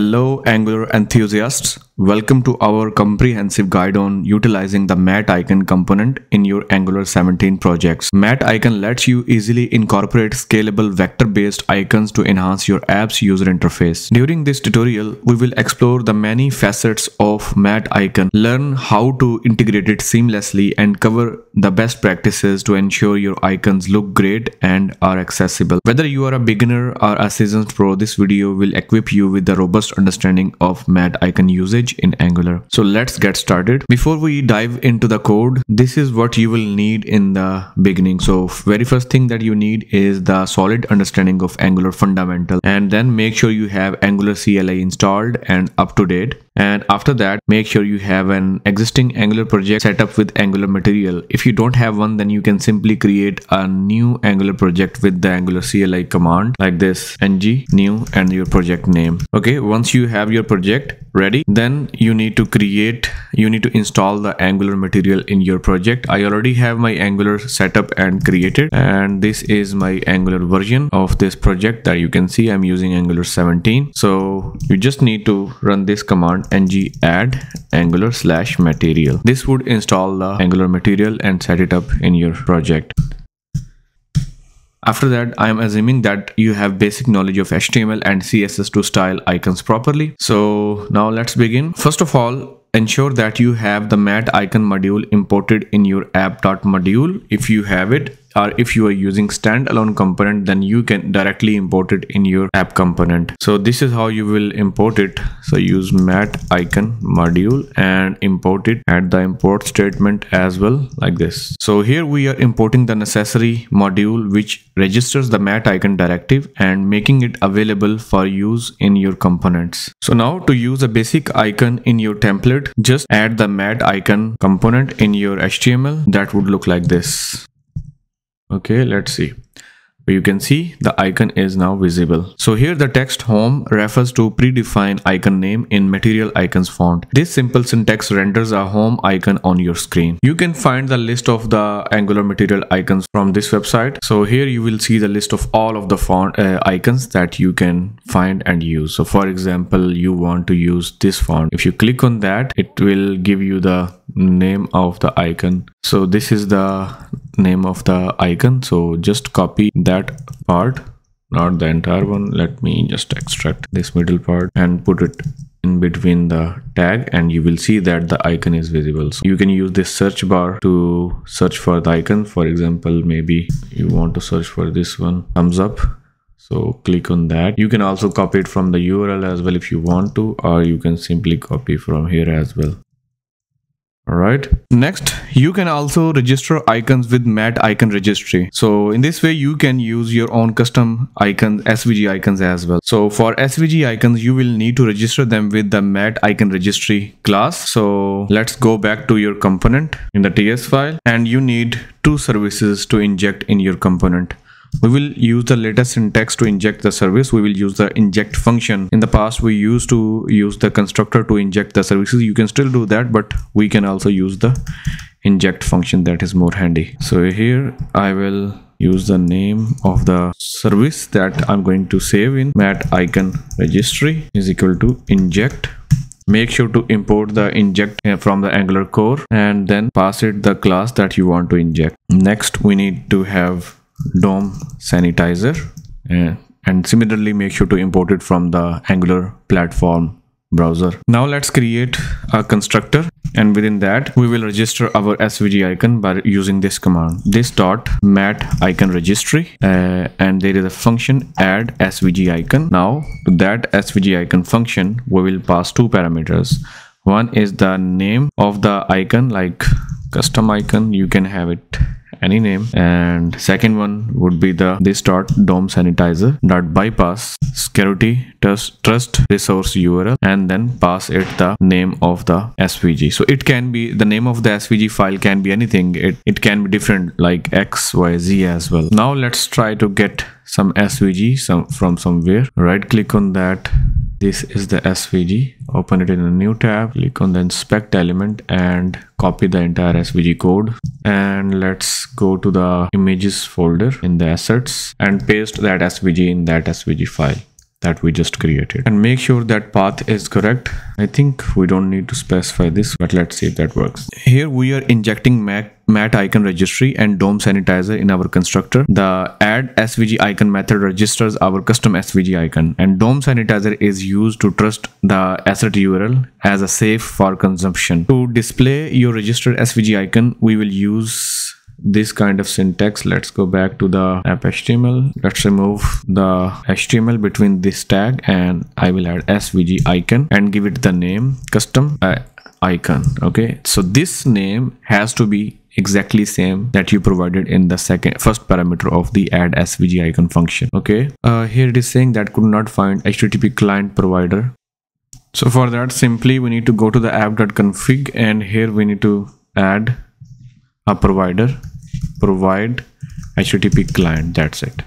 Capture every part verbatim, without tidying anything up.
Hello Angular enthusiasts, welcome to our comprehensive guide on utilizing the mat icon component in your Angular seventeen projects. Mat icon lets you easily incorporate scalable vector-based icons to enhance your app's user interface. During this tutorial, we will explore the many facets of mat icon, learn how to integrate it seamlessly, and cover the best practices to ensure your icons look great and are accessible. Whether you are a beginner or a seasoned pro, this video will equip you with the robust understanding of mat icon usage in Angular. So let's get started. Before we dive into the code, this is what you will need in the beginning. So very first thing that you need is the solid understanding of Angular fundamental, and then make sure you have Angular C L I installed and up to date. And after that, make sure you have an existing Angular project set up with Angular Material. If you don't have one, then you can simply create a new Angular project with the Angular C L I command like this: ng new and your project name. Okay, once you have your project ready, then you need to create you need to install the Angular Material in your project. I already have my Angular set up and created, and this is my Angular version of this project that you can see I'm using Angular seventeen. So you just need to run this command: ng add angular slash material. This would install the Angular Material and set it up in your project. After that, I am assuming that you have basic knowledge of H T M L and C S S to style icons properly. So now let's begin. First of all, ensure that you have the mat icon module imported in your app.module. If you have it, or if you are using standalone component, then you can directly import it in your app component. So this is how you will import it. So use mat icon module and import it at the import statement as well, like this. So here we are importing the necessary module which registers the mat icon directive and making it available for use in your components. So now, to use a basic icon in your template, just add the mat icon component in your H T M L. That would look like this. Okay, let's see. You can see the icon is now visible. So here the text home refers to predefined icon name in Material Icons font. This simple syntax renders a home icon on your screen. You can find the list of the Angular Material icons from this website. So here you will see the list of all of the font uh, icons that you can find and use. So for example, you want to use this font. If you click on that, it will give you the name of the icon. So this is the name of the icon. So just copy that part, not the entire one. Let me just extract this middle part and put it in between the tag, and you will see that the icon is visible. So you can use this search bar to search for the icon. For example, maybe you want to search for this one, thumbs up. So click on that. You can also copy it from the U R L as well if you want to, or you can simply copy from here as well. Alright, next, you can also register icons with Mat Icon Registry. So in this way, you can use your own custom icons, S V G icons as well. So for S V G icons, you will need to register them with the Mat Icon Registry class. So let's go back to your component in the T S file, and you need two services to inject in your component. We will use the latest syntax to inject the service. We will use the inject function. In the past, we used to use the constructor to inject the services. You can still do that, but we can also use the inject function. That is more handy. So here I will use the name of the service that I'm going to save in mat icon registry is equal to inject. Make sure to import the inject from the Angular core, and then pass it the class that you want to inject. Next, we need to have DomSanitizer, yeah. and similarly make sure to import it from the Angular platform browser. Now let's create a constructor, and within that we will register our S V G icon by using this command: this dot mat icon registry, uh, and there is a function add S V G icon. Now to that S V G icon function we will pass two parameters. One is the name of the icon, like custom icon, you can have it any name, and second one would be the this dot DomSanitizer dot bypass security trust trust resource U R L, and then pass it the name of the S V G. So it can be the name of the S V G file, can be anything. It it can be different, like X, Y, Z as well. Now let's try to get some S V G some from somewhere. Right click on that. This is the S V G. Open it in a new tab. Click on the inspect element and copy the entire S V G code. And let's go to the images folder in the assets and paste that S V G in that S V G file. that we just created, and make sure that path is correct. I think we don't need to specify this, but let's see if that works. Here we are injecting mat, mat icon registry and DomSanitizer in our constructor. The add S V G icon method registers our custom S V G icon, and DomSanitizer is used to trust the asset U R L as a safe for consumption. To display your registered S V G icon, we will use this kind of syntax. Let's go back to the app H T M L. Let's remove the H T M L between this tag, and I will add S V G icon and give it the name custom uh, icon. Okay, so this name has to be exactly same that you provided in the second first parameter of the add S V G icon function. Okay, uh, here it is saying that could not find H T T P client provider. So for that, simply we need to go to the app dot config, and here we need to add a provider, provide H T T P client. That's it.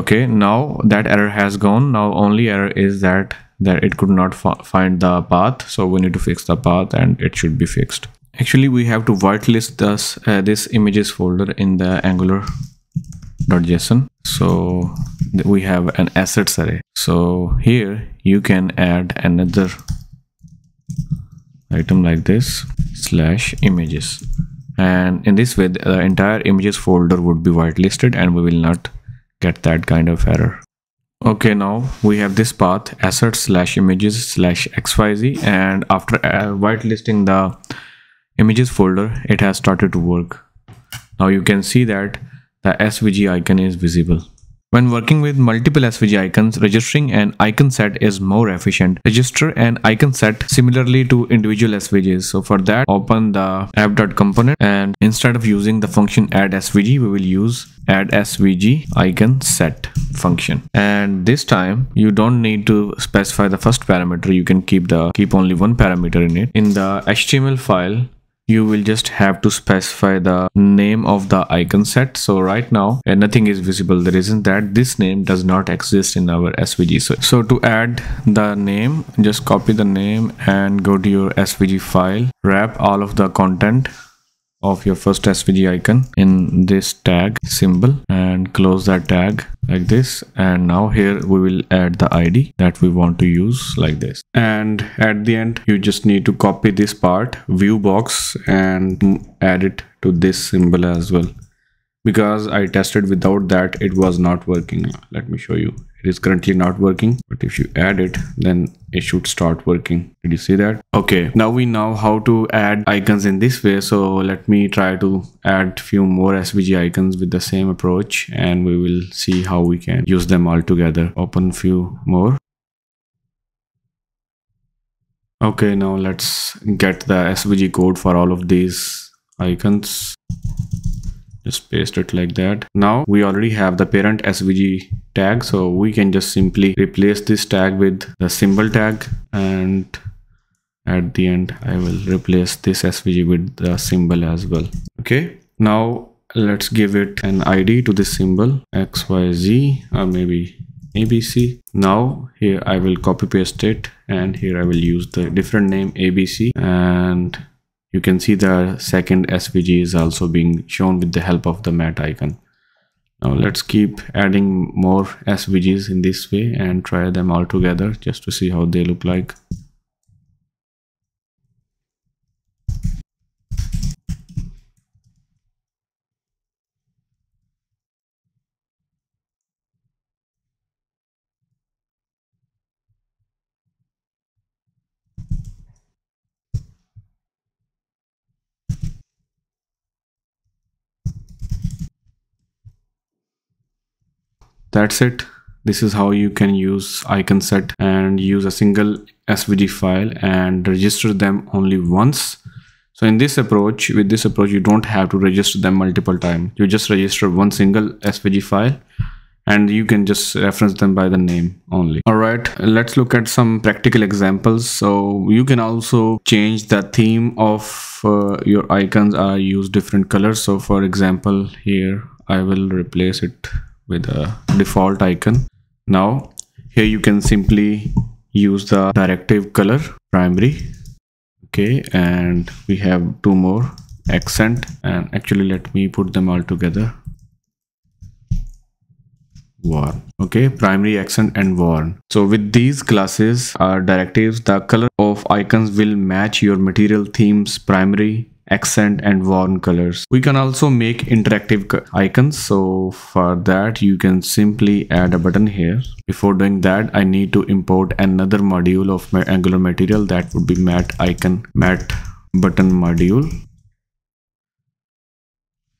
Okay, now that error has gone. Now only error is that that it could not find the path, so we need to fix the path, and it should be fixed. Actually, we have to whitelist this uh, this images folder in the angular dot J S O N. So we have an assets array, so here you can add another item like this slash images, and in this way the entire images folder would be whitelisted, and we will not get that kind of error. Okay, now we have this path assets slash images slash xyz, and after uh, whitelisting the images folder, it has started to work. Now you can see that the S V G icon is visible. When working with multiple S V G icons, registering an icon set is more efficient. Register an icon set similarly to individual S V Gs. So for that, open the app dot component, and instead of using the function add S V G, we will use add S V G icon set function. And this time you don't need to specify the first parameter. You can keep the keep only one parameter in it. In the H T M L file, you will just have to specify the name of the icon set. So right now and nothing is visible. The reason that this name does not exist in our S V G. So, so to add the name, just copy the name and go to your S V G file, wrap all of the content of your first S V G icon in this tag symbol, and close that tag like this. And now here we will add the I D that we want to use like this. And at the end, you just need to copy this part view box and add it to this symbol as well, because I tested without that, it was not working. Let me show you. It is currently not working, but if you add it, then it should start working. Did you see that? Okay, now we know how to add icons in this way. So let me try to add few more S V G icons with the same approach, and we will see how we can use them all together. Open few more. Okay, now let's get the S V G code for all of these icons. Just paste it like that. Now we already have the parent S V G tag, so we can just simply replace this tag with the symbol tag, and at the end I will replace this S V G with the symbol as well. Okay, now let's give it an I D to this symbol, X Y Z or maybe A B C. Now here I will copy paste it, and here I will use the different name A B C, and you can see the second S V G is also being shown with the help of the mat icon. Now let's keep adding more S V Gs in this way and try them all together just to see how they look like. That's it. This is how you can use icon set and use a single S V G file and register them only once. So in this approach, with this approach, you don't have to register them multiple times. You just register one single S V G file, and you can just reference them by the name only. All right, let's look at some practical examples. So you can also change the theme of uh, your icons or use different colors. So for example, here I will replace it with a default icon. Now here you can simply use the directive color primary. Okay, and we have two more accent, and actually let me put them all together. warn. Okay, primary action and warn. So with these classes or directives, the color of icons will match your material theme's primary accent and warn colors. We can also make interactive icons, so for that you can simply add a button here. Before doing that, I need to import another module of my Angular Material, that would be mat icon mat button module.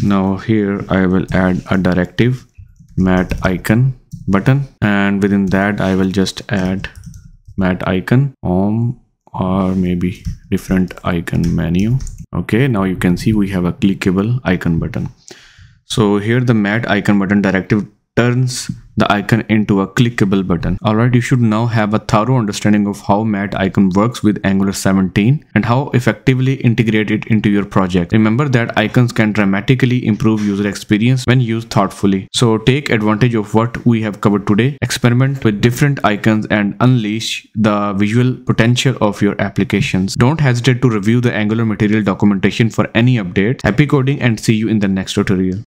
Now here I will add a directive, mat icon button, and within that I will just add mat icon home or maybe different icon menu. Okay, now you can see we have a clickable icon button. So here the mat icon button directive turns the icon into a clickable button. Alright, you should now have a thorough understanding of how mat icon works with Angular seventeen and how effectively integrate it into your project. Remember that icons can dramatically improve user experience when used thoughtfully. So take advantage of what we have covered today, experiment with different icons and unleash the visual potential of your applications. Don't hesitate to review the Angular Material documentation for any updates. Happy coding and see you in the next tutorial.